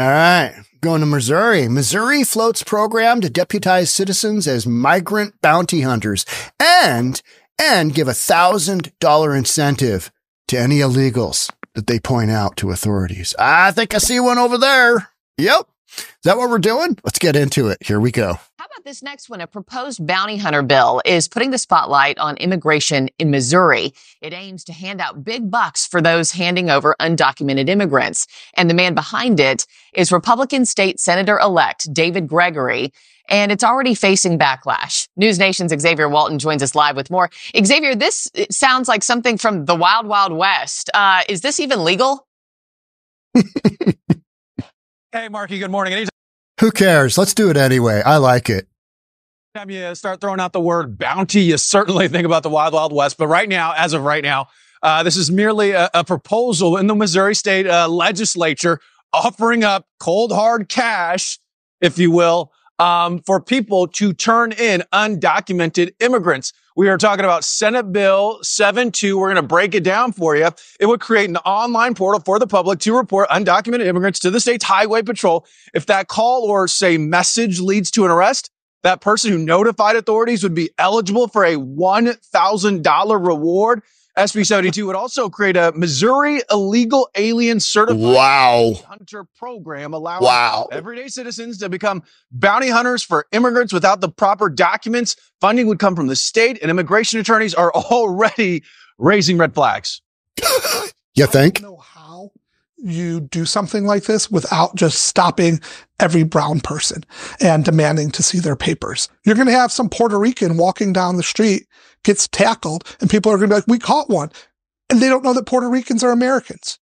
All right. Going to Missouri. Missouri floats program to deputize citizens as migrant bounty hunters and give $1,000 incentive to any illegals that they point out to authorities. I think I see one over there. Yep. Is that what we're doing? Let's get into it. Here we go. How about this next one? A proposed bounty hunter bill is putting the spotlight on immigration in Missouri. It aims to hand out big bucks for those handing over undocumented immigrants. And the man behind it is Republican state senator-elect David Gregory. And it's already facing backlash. News Nation's Xavier Walton joins us live with more. Xavier, this sounds like something from the Wild Wild West. Is this even legal? Hey, Marky, good morning. Who cares? Let's do it anyway. I like it. Time you start throwing out the word bounty, you certainly think about the Wild Wild West. But right now, as of right now, this is merely a proposal in the Missouri state legislature offering up cold, hard cash, if you will, for people to turn in undocumented immigrants. We are talking about Senate Bill 72. We're going to break it down for you. It would create an online portal for the public to report undocumented immigrants to the state's highway patrol. If that call or, say, message leads to an arrest, that person who notified authorities would be eligible for a $1,000 reward. SB 72 would also create a Missouri illegal alien certified hunter program, allowing everyday citizens to become bounty hunters for immigrants without the proper documents. Funding would come from the state, and immigration attorneys are already raising red flags. You think? I don't know how you do something like this without just stopping every brown person and demanding to see their papers. You're going to have some Puerto Rican walking down the street, gets tackled, and people are going to be like, we caught one. And they don't know that Puerto Ricans are Americans.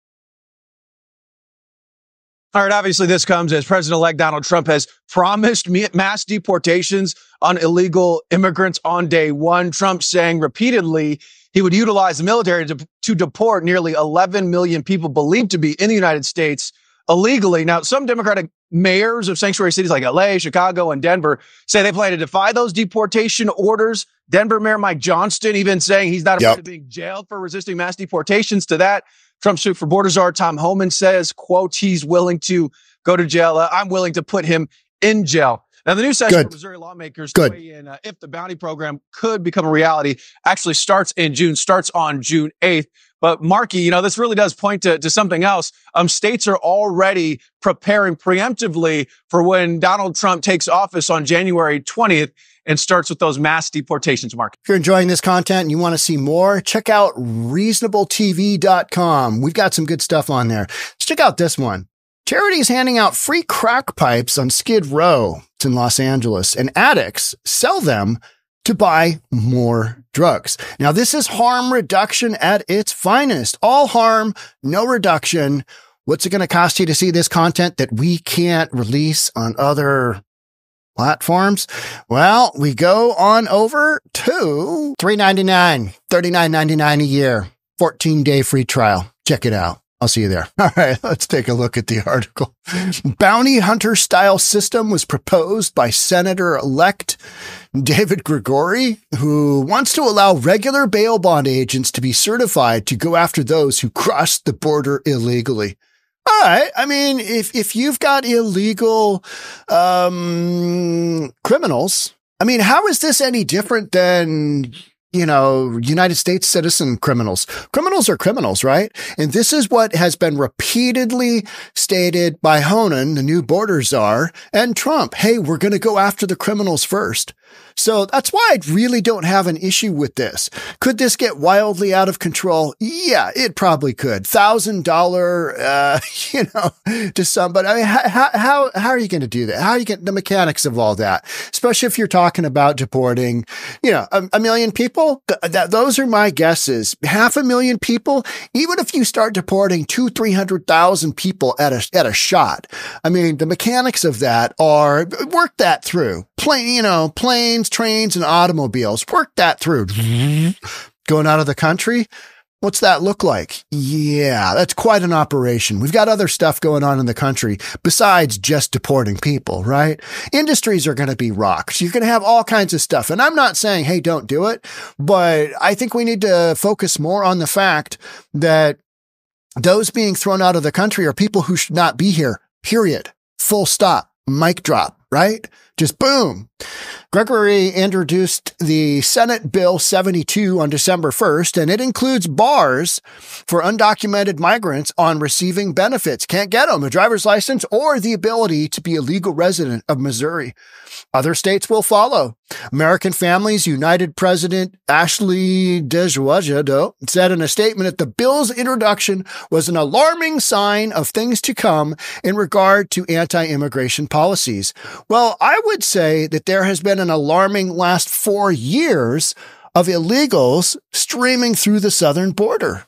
All right, obviously this comes as President-elect Donald Trump has promised mass deportations on illegal immigrants on day one. Trump saying repeatedly he would utilize the military to deport nearly 11 million people believed to be in the United States illegally. Now, some Democratic mayors of sanctuary cities like L.A., Chicago, and Denver say they plan to defy those deportation orders. Denver Mayor Mike Johnston even saying he's not afraid of being jailed for resisting mass deportations. To that, Trump's Chief for Border Czar Tom Homan says, quote, he's willing to go to jail. I'm willing to put him in jail. Now, the new session for Missouri lawmakers to weigh in if the bounty program could become a reality actually starts in June, starts on June 8th. But, Marky, you know, this really does point to something else. States are already preparing preemptively for when Donald Trump takes office on January 20th and starts with those mass deportations, Mark. If you're enjoying this content and you want to see more, check out ReasonableTV.com. We've got some good stuff on there. Let's check out this one. Charities handing out free crack pipes on Skid Row. It's in Los Angeles. And addicts sell them to buy more drugs. Now, this is harm reduction at its finest. All harm, no reduction. What's it going to cost you to see this content that we can't release on other platforms? Well, we go on over to $3.99, $39.99 a year, 14-day free trial. Check it out. I'll see you there. All right, let's take a look at the article. Bounty hunter style system was proposed by Senator-elect David Gregory, who wants to allow regular bail bond agents to be certified to go after those who crossed the border illegally. All right. I mean, if you've got illegal criminals, I mean, how is this any different than, you know, United States citizen criminals? Criminals are criminals, right? And this is what has been repeatedly stated by Honan, the new border czar, and Trump. Hey, we're going to go after the criminals first. So that's why I really don't have an issue with this. Could this get wildly out of control? Yeah, it probably could. $1,000, to somebody. I mean, how are you going to do that? How are you getting the mechanics of all that? Especially if you're talking about deporting, a million people. Those are my guesses. 500,000 people. Even if you start deporting 200,000 to 300,000 people at a shot, I mean, the mechanics of that are work that through. Planes, trains, and automobiles. Work that through. Going out of the country. What's that look like? Yeah, that's quite an operation. We've got other stuff going on in the country besides just deporting people, right? Industries are going to be rocked. You're going to have all kinds of stuff. And I'm not saying, hey, don't do it. But I think we need to focus more on the fact that those being thrown out of the country are people who should not be here, period, full stop, mic drop, right? Just boom. Gregory introduced the Senate Bill 72 on December 1st, and it includes bars for undocumented migrants on receiving benefits. Can't get them, a driver's license or the ability to be a legal resident of Missouri. Other states will follow. American Families United President Ashley Desjardins said in a statement that the bill's introduction was an alarming sign of things to come in regard to anti-immigration policies. Well, I would say that there has been an alarming last 4 years of illegals streaming through the southern border.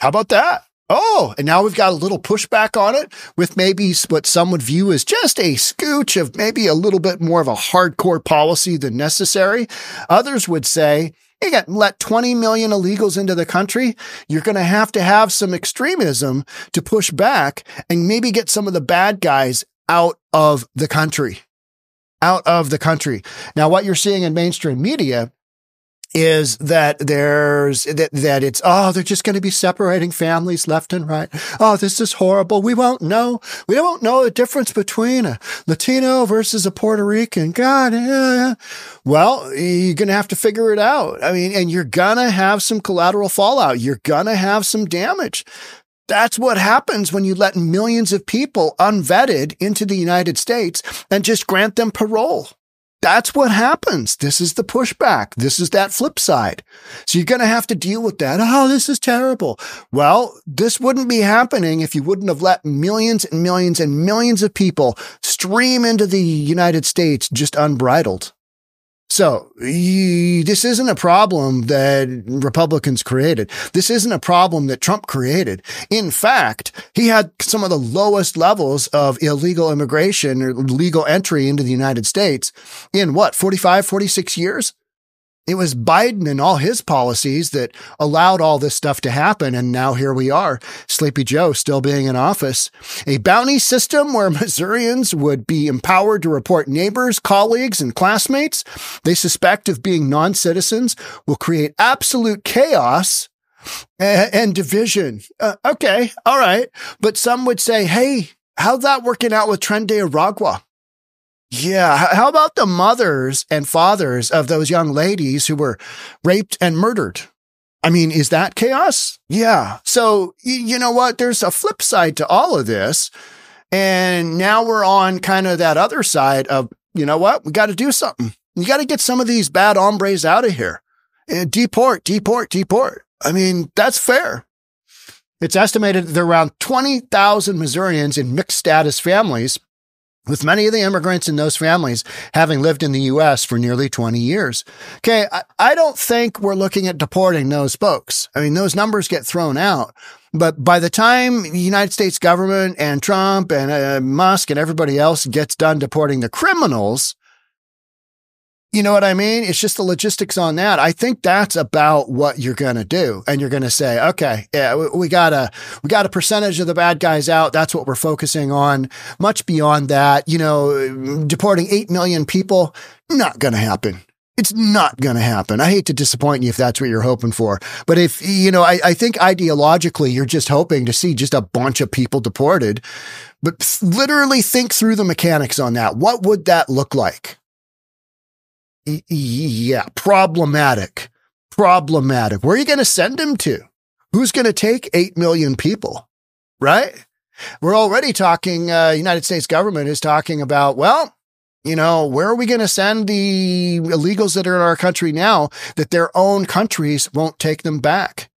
How about that? Oh, and now we've got a little pushback on it with maybe what some would view as just a scooch of maybe a little bit more of a hardcore policy than necessary. Others would say, you can let 20 million illegals into the country. You're going to have some extremism to push back and maybe get some of the bad guys out of the country. Out of the country. Now, what you're seeing in mainstream media is that it's, oh, they're just going to be separating families left and right. Oh, this is horrible. We won't know. We don't know the difference between a Latino versus a Puerto Rican. God, yeah. Well, you're going to have to figure it out. I mean, and you're going to have some collateral fallout. You're going to have some damage. That's what happens when you let millions of people unvetted into the United States and just grant them parole. That's what happens. This is the pushback. This is that flip side. So you're going to have to deal with that. Oh, this is terrible. Well, this wouldn't be happening if you wouldn't have let millions and millions and millions of people stream into the United States just unbridled. So this isn't a problem that Republicans created. This isn't a problem that Trump created. In fact, he had some of the lowest levels of illegal immigration or legal entry into the United States in what, 45, 46 years? It was Biden and all his policies that allowed all this stuff to happen. And now here we are, Sleepy Joe still being in office. A bounty system where Missourians would be empowered to report neighbors, colleagues, and classmates they suspect of being non-citizens will create absolute chaos and division. Okay, all right. But some would say, hey, how's that working out with Tren de Aragua? Yeah. How about the mothers and fathers of those young ladies who were raped and murdered? I mean, is that chaos? Yeah. So you know what? There's a flip side to all of this. And now we're on kind of that other side of, you know what? We got to do something. You got to get some of these bad hombres out of here. Deport. I mean, that's fair. It's estimated there are around 20,000 Missourians in mixed status families, with many of the immigrants in those families having lived in the U.S. for nearly 20 years. Okay, I don't think we're looking at deporting those folks. I mean, those numbers get thrown out. But by the time the United States government and Trump and Musk and everybody else gets done deporting the criminals, you know what I mean? It's just the logistics on that. I think that's about what you're going to do. And you're going to say, okay, yeah, we got a percentage of the bad guys out. That's what we're focusing on. Much beyond that, you know, deporting 8 million people, not going to happen. It's not going to happen. I hate to disappoint you if that's what you're hoping for. But if, you know, I think ideologically, you're just hoping to see just a bunch of people deported, but literally think through the mechanics on that. What would that look like? Yeah, problematic. Where are you going to send them to? Who's going to take 8 million people, right? We're already talking, United States government is talking about, well, you know, where are we going to send the illegals that are in our country now that their own countries won't take them back?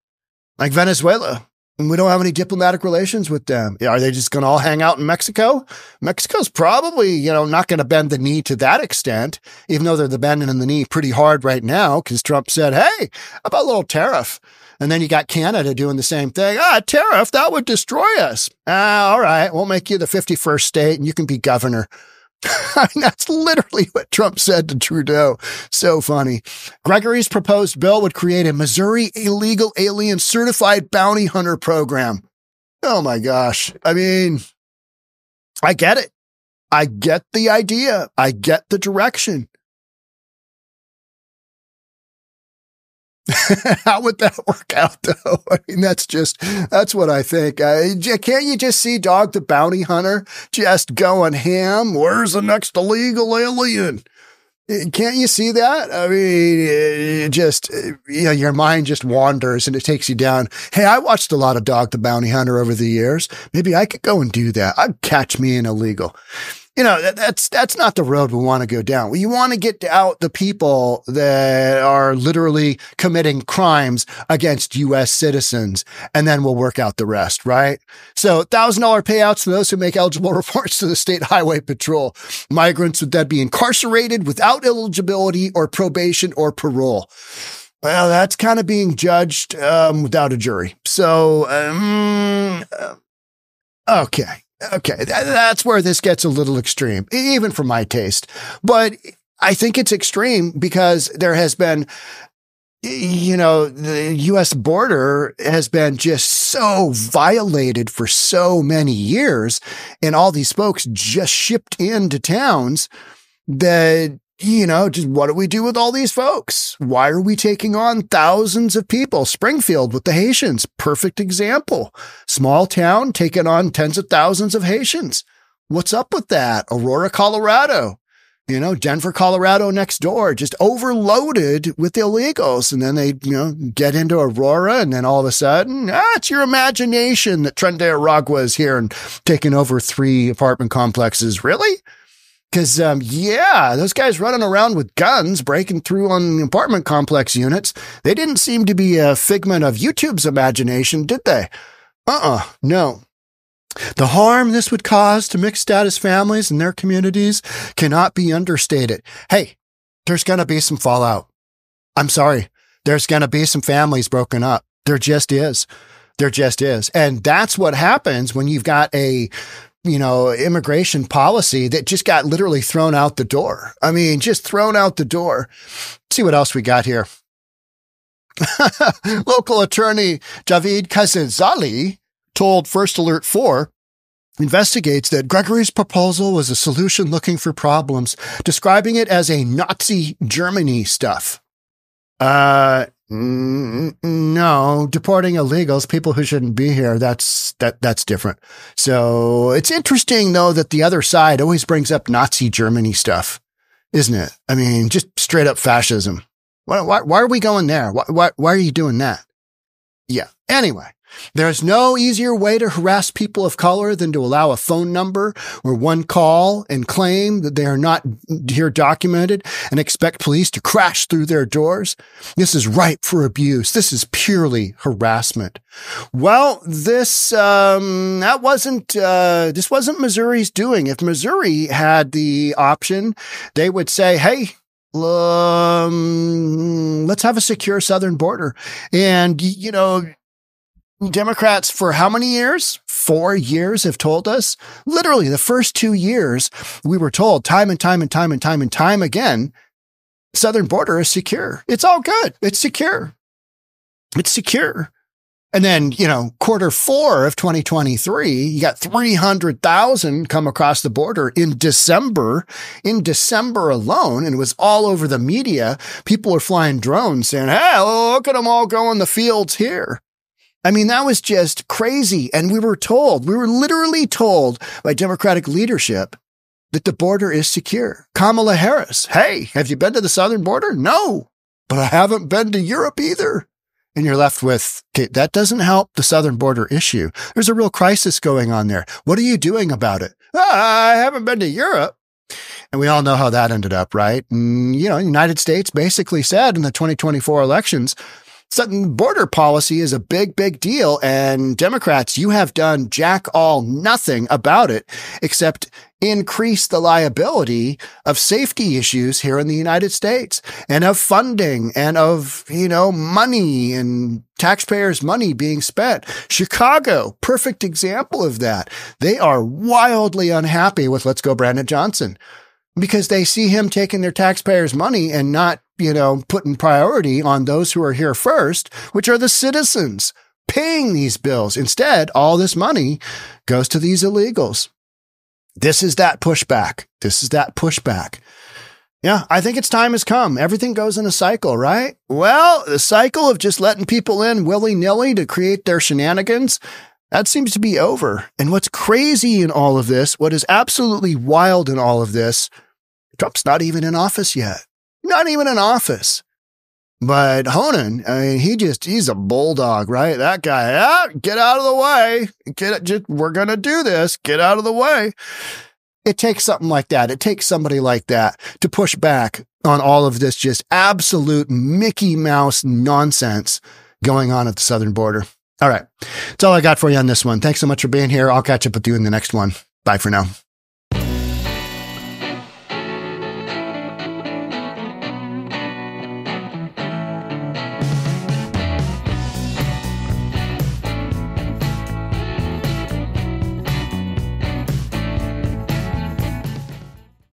Like Venezuela. We don't have any diplomatic relations with them. Are they just going to all hang out in Mexico? Mexico's probably, you know, not going to bend the knee to that extent, even though they're bending in the knee pretty hard right now because Trump said, hey, about a little tariff. And then you got Canada doing the same thing. Ah, tariff, that would destroy us. Ah, all right, we'll make you the 51st state and you can be governor. I mean, that's literally what Trump said to Trudeau. So funny. Gregory's proposed bill would create a Missouri illegal alien certified bounty hunter program. Oh my gosh. I mean, I get it. I get the idea. I get the direction. How would that work out, though? I mean, that's what I think. Can't you just see Dog the Bounty Hunter just going ham? Where's the next illegal alien? Can't you see that? I mean, it just, you know, your mind just wanders and it takes you down. Hey, I watched a lot of Dog the Bounty Hunter over the years. Maybe I could go and do that. I'd catch me an illegal. You know, that's not the road we want to go down. You want to get out the people that are literally committing crimes against U.S. citizens, and then we'll work out the rest, right? So $1,000 payouts to those who make eligible reports to the State Highway Patrol. Migrants would then be incarcerated without eligibility or probation or parole. Well, that's kind of being judged without a jury. So, okay. Okay, that's where this gets a little extreme, even for my taste. But I think it's extreme because there has been, you know, the U.S. border has been just so violated for so many years, and all these folks just shipped into towns that, you know, just what do we do with all these folks? Why are we taking on thousands of people? Springfield with the Haitians, perfect example. Small town taking on tens of thousands of Haitians. What's up with that? Aurora, Colorado, you know, Denver, Colorado next door, just overloaded with illegals. And then they, you know, get into Aurora and then all of a sudden, it's your imagination that Tren de Aragua is here and taking over 3 apartment complexes. Really? Because, yeah, those guys running around with guns, breaking through on apartment complex units, they didn't seem to be a figment of YouTube's imagination, did they? No. The harm this would cause to mixed status families and their communities cannot be understated. Hey, there's going to be some fallout. I'm sorry. There's going to be some families broken up. There just is. There just is. And that's what happens when you've got a, you know, immigration policy that just got literally thrown out the door. I mean, just thrown out the door. Let's see what else we got here. Local attorney Javid Kazazali told First Alert 4 investigates that Gregory's proposal was a solution looking for problems, describing it as a Nazi Germany stuff. No, deporting illegals, people who shouldn't be here, that's different. So it's interesting, though, that the other side always brings up Nazi Germany stuff, isn't it? I mean, just straight up fascism. Why are we going there? Why are you doing that? Yeah. Anyway. There's no easier way to harass people of color than to allow a phone number or one call and claim that they are not here documented and expect police to crash through their doors. This is ripe for abuse. This is purely harassment. Well, this wasn't Missouri's doing. If Missouri had the option, they would say, hey, let's have a secure southern border. And, you know, Democrats for how many years? 4 years have told us. Literally the first 2 years, we were told time and time again, southern border is secure. It's all good. It's secure. It's secure. And then, you know, Q4 of 2023, you got 300,000 come across the border in December alone. And it was all over the media. People are flying drones saying, hey, look at them all go in the fields here. I mean, that was just crazy. And we were literally told by Democratic leadership that the border is secure. Kamala Harris, hey, have you been to the southern border? No, but I haven't been to Europe either. And you're left with, okay, that doesn't help the southern border issue. There's a real crisis going on there. What are you doing about it? I haven't been to Europe. And we all know how that ended up, right? And, you know, the United States basically said in the 2024 elections, sudden border policy is a big, big deal. And Democrats, you have done jack all nothing about it, except increase the liability of safety issues here in the United States and of funding and of, you know, money and taxpayers' money being spent. Chicago, perfect example of that. They are wildly unhappy with, let's go Brandon Johnson, because they see him taking their taxpayers' money and not, you know, putting priority on those who are here first, which are the citizens paying these bills. Instead, all this money goes to these illegals. This is that pushback. Yeah, I think its time has come. Everything goes in a cycle, right? Well, the cycle of just letting people in willy-nilly to create their shenanigans, that seems to be over. And what's crazy in all of this, what is absolutely wild in all of this, Trump's not even in office yet. Not even in office. But Honan, I mean, he's a bulldog, right? That guy, get out of the way. We're going to do this. Get out of the way. It takes something like that. It takes somebody like that to push back on all of this just absolute Mickey Mouse nonsense going on at the southern border. All right. That's all I got for you on this one. Thanks so much for being here. I'll catch up with you in the next one. Bye for now.